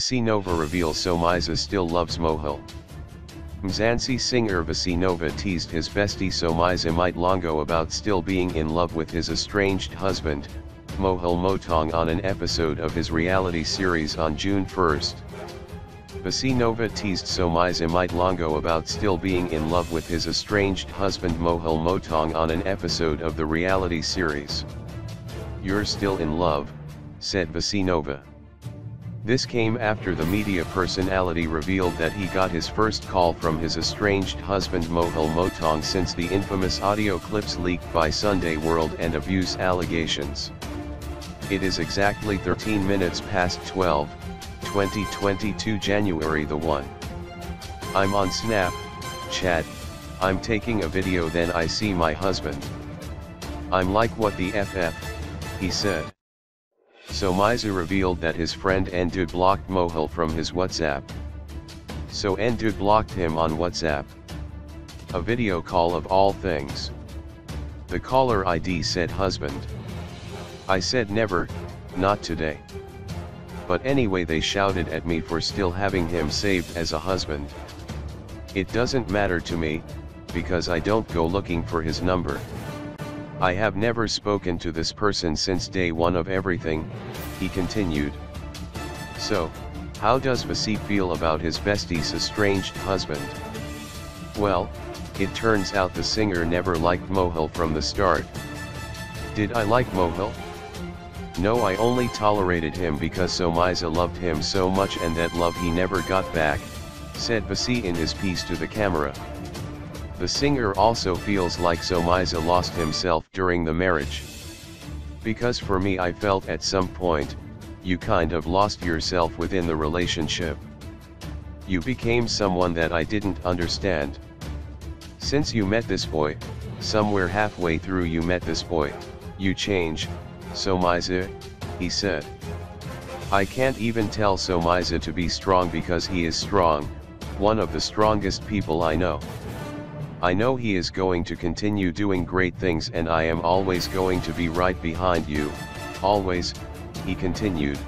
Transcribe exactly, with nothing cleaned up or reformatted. Vusi Nova reveals Somizi still loves Mohale. Mzansi singer Vusi Nova teased his bestie Somizi Mhlongo about still being in love with his estranged husband, Mohale Motaung, on an episode of his reality series on June first. Vusi Nova teased Somizi Mhlongo about still being in love with his estranged husband Mohale Motaung on an episode of the reality series. "You're still in love," said Vusi Nova. This came after the media personality revealed that he got his first call from his estranged husband Mohale Motaung since the infamous audio clips leaked by Sunday World and abuse allegations. It is exactly thirteen minutes past twelve, twenty twenty-two, January the first. I'm on Snap Chat, I'm taking a video, then I see my husband. I'm like, what the F F, he said. Somizi revealed that his friend Endu blocked Mohale from his WhatsApp. So Endu blocked him on WhatsApp. A video call of all things. The caller I D said husband. I said never, not today. But anyway, they shouted at me for still having him saved as a husband. It doesn't matter to me, because I don't go looking for his number. I have never spoken to this person since day one of everything, he continued. So, how does Vusi feel about his bestie's estranged husband? Well, it turns out the singer never liked Mohale from the start. Did I like Mohale? No, I only tolerated him because Somizi loved him so much, and that love he never got back, said Vusi in his piece to the camera. The singer also feels like Somizi lost himself during the marriage. Because for me, I felt at some point, you kind of lost yourself within the relationship. You became someone that I didn't understand. Since you met this boy, somewhere halfway through you met this boy, you change, Somizi, he said. I can't even tell Somizi to be strong because he is strong, one of the strongest people I know. I know he is going to continue doing great things, and I am always going to be right behind you, always, he continued.